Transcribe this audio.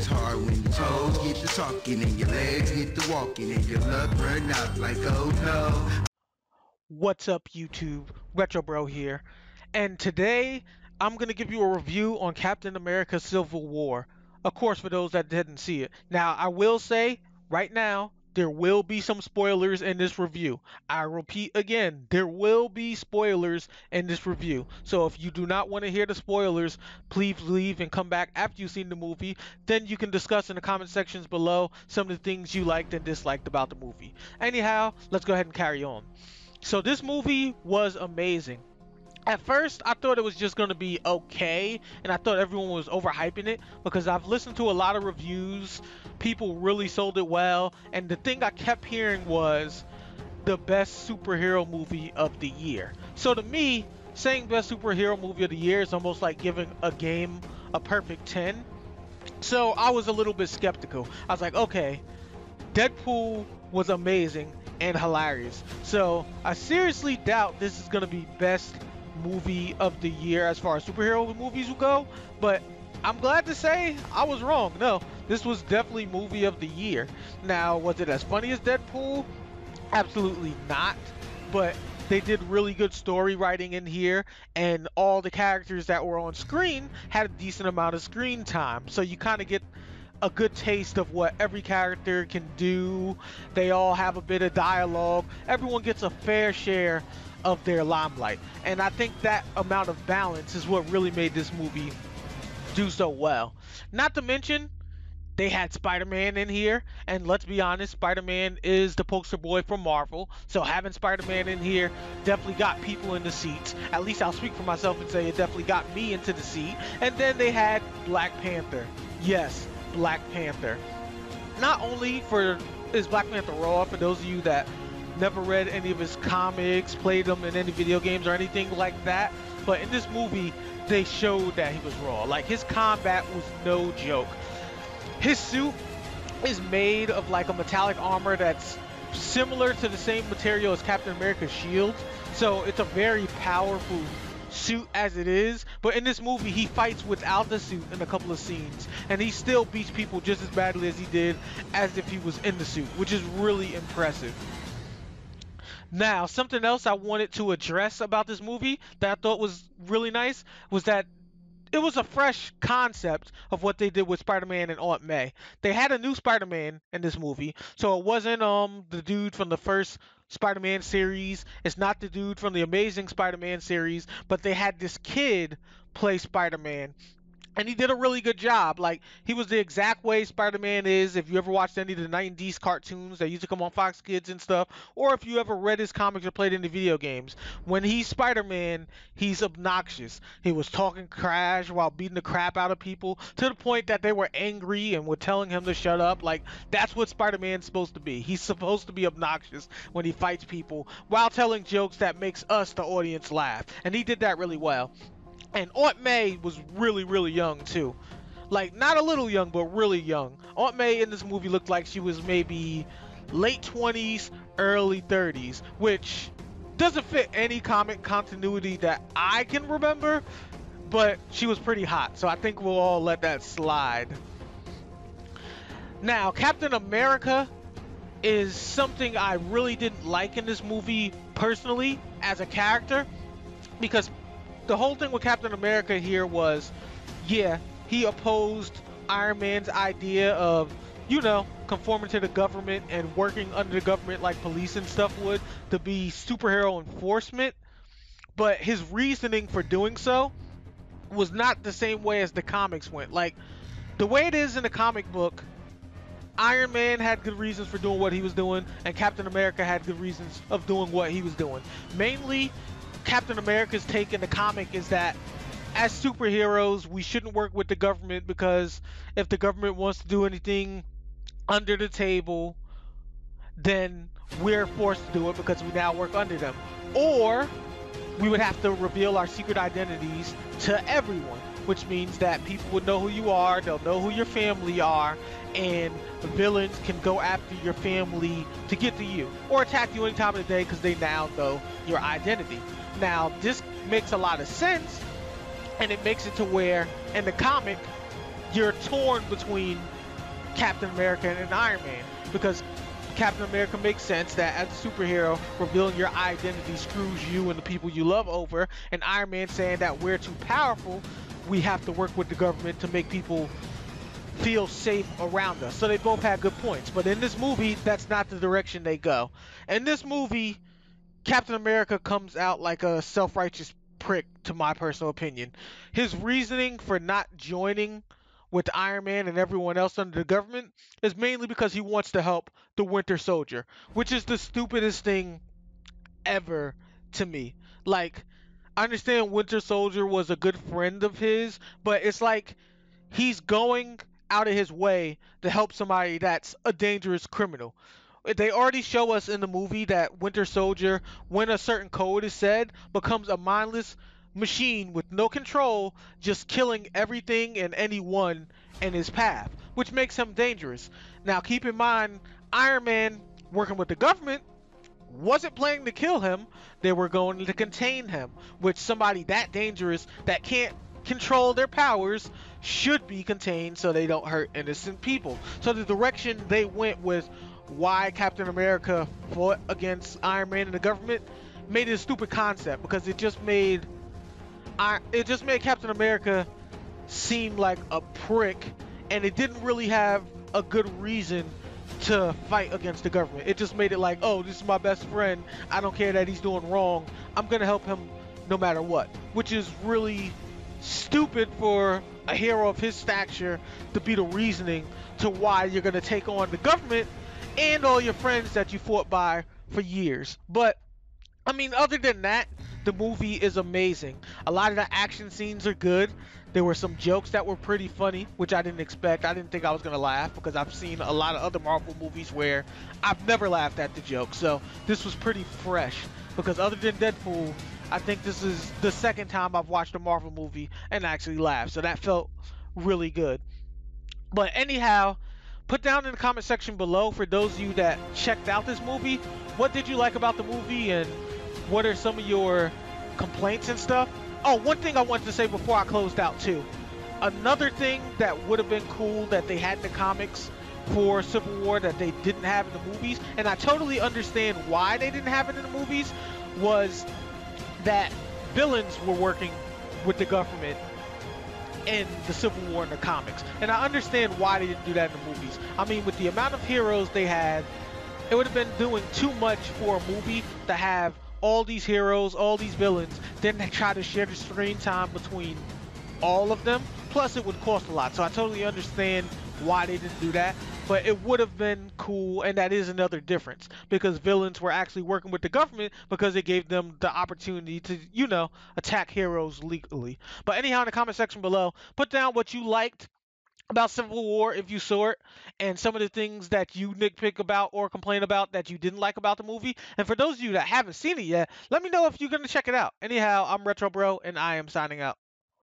It's hard when your toes get to talking and your legs get to walking and your luck run out like, oh no. What's up, YouTube? Retro Bro here. And today, I'm going to give you a review on Captain America: Civil War. Of course, for those that didn't see it. Now, I will say, right now, there will be some spoilers in this review. I repeat again, there will be spoilers in this review. So if you do not want to hear the spoilers, please leave and come back after you've seen the movie. Then you can discuss in the comment sections below some of the things you liked and disliked about the movie. Anyhow, let's go ahead and carry on. So this movie was amazing. At first, I thought it was just going to be okay, and I thought everyone was overhyping it because I've listened to a lot of reviews. People really sold it well, and the thing I kept hearing was the best superhero movie of the year. So to me, saying best superhero movie of the year is almost like giving a game a perfect 10. So I was a little bit skeptical. I was like, okay, Deadpool was amazing and hilarious. So I seriously doubt this is going to be best movie of the year as far as superhero movies will go, but I'm glad to say I was wrong. No, this was definitely movie of the year. Now, was it as funny as Deadpool? Absolutely not, but they did really good story writing in here, and all the characters that were on screen had a decent amount of screen time, so you kind of get a good taste of what every character can do. They all have a bit of dialogue. Everyone gets a fair share of their limelight, and I think that amount of balance is what really made this movie do so well. Not to mention, they had Spider-Man in here, and let's be honest, Spider-Man is the poster boy for Marvel, so having Spider-Man in here definitely got people in the seats. At least I'll speak for myself and say it definitely got me into the seat. And then they had Black Panther. Yes, Black Panther. Not only is Black Panther raw, for those of you that never read any of his comics, played them in any video games or anything like that, but in this movie they showed that he was raw. Like, his combat was no joke. His suit is made of like a metallic armor that's similar to the same material as Captain America's shield, so it's a very powerful suit as it is. But in this movie, he fights without the suit in a couple of scenes, and he still beats people just as badly as he did as if he was in the suit, which is really impressive. Now, something else I wanted to address about this movie that I thought was really nice was that it was a fresh concept of what they did with Spider-Man and Aunt May. They had a new Spider-Man in this movie, so it wasn't the dude from the first Spider-Man series. It's not the dude from the Amazing Spider-Man series, but they had this kid play Spider-Man. And he did a really good job. Like, he was the exact way Spider-Man is. If you ever watched any of the 90s cartoons that used to come on Fox Kids and stuff, or if you ever read his comics or played any video games, when he's Spider-Man, he's obnoxious. He was talking trash while beating the crap out of people to the point that they were angry and were telling him to shut up. Like, that's what Spider-Man's supposed to be. He's supposed to be obnoxious when he fights people while telling jokes that makes us, the audience, laugh. And he did that really well. And Aunt May was really, really young, too. Like, not a little young, but really young. Aunt May in this movie looked like she was maybe late 20s, early 30s, which doesn't fit any comic continuity that I can remember, but she was pretty hot, so I think we'll all let that slide. Now, Captain America is something I really didn't like in this movie personally as a character, because the whole thing with Captain America here was, yeah, he opposed Iron Man's idea of, you know, conforming to the government and working under the government like police and stuff would to be superhero enforcement. But his reasoning for doing so was not the same way as the comics went. Like, the way it is in the comic book, Iron Man had good reasons for doing what he was doing, and Captain America had good reasons of doing what he was doing. Mainly, Captain America's take in the comic is that as superheroes, we shouldn't work with the government, because if the government wants to do anything under the table, then we're forced to do it because we now work under them, or we would have to reveal our secret identities to everyone, which means that people would know who you are, they'll know who your family are, and villains can go after your family to get to you or attack you any time of the day because they now know your identity. Now, this makes a lot of sense, and it makes it to where in the comic you're torn between Captain America and Iron Man, because Captain America makes sense that as a superhero, revealing your identity screws you and the people you love over, and Iron Man saying that we're too powerful, we have to work with the government to make people feel safe around us. So they both had good points, but in this movie, that's not the direction they go. In this movie, Captain America comes out like a self-righteous prick, to my personal opinion. His reasoning for not joining with Iron Man and everyone else under the government is mainly because he wants to help the Winter Soldier, which is the stupidest thing ever to me. Like, I understand Winter Soldier was a good friend of his, but it's like he's going out of his way to help somebody that's a dangerous criminal. They already show us in the movie that Winter Soldier, when a certain code is said, becomes a mindless machine with no control, just killing everything and anyone in his path, which makes him dangerous. Now, keep in mind, Iron Man, working with the government, wasn't planning to kill him. They were going to contain him, which somebody that dangerous that can't control their powers should be contained so they don't hurt innocent people. So the direction they went with why Captain America fought against Iron Man and the government made it a stupid concept, because it just made Captain America seem like a prick, and it didn't really have a good reason to fight against the government. It just made it like, oh, this is my best friend, I don't care that he's doing wrong, I'm gonna help him no matter what, which is really stupid for a hero of his stature to be the reasoning to why you're gonna take on the government and all your friends that you fought by for years. But I mean, other than that, the movie is amazing. A lot of the action scenes are good. There were some jokes that were pretty funny, which I didn't expect. I didn't think I was gonna laugh, because I've seen a lot of other Marvel movies where I've never laughed at the joke. So this was pretty fresh, because other than Deadpool, I think this is the second time I've watched a Marvel movie and actually laughed. So that felt really good. But anyhow, put down in the comment section below, for those of you that checked out this movie, what did you like about the movie and what are some of your complaints and stuff? Oh, one thing I wanted to say before I closed out too. Another thing that would have been cool that they had in the comics for Civil War that they didn't have in the movies, and I totally understand why they didn't have it in the movies, was that villains were working with the government in the Civil War in the comics. And I understand why they didn't do that in the movies. I mean, with the amount of heroes they had, it would have been doing too much for a movie to have all these heroes, all these villains, then they try to share the screen time between all of them. Plus, it would cost a lot. So I totally understand why they didn't do that, but it would have been cool. And that is another difference, because villains were actually working with the government, because it gave them the opportunity to, you know, attack heroes legally. But anyhow, in the comment section below, put down what you liked about Civil War if you saw it, and some of the things that you nitpick about or complain about that you didn't like about the movie. And for those of you that haven't seen it yet, let me know if you're going to check it out. Anyhow, I'm Retro Bro, and I am signing out.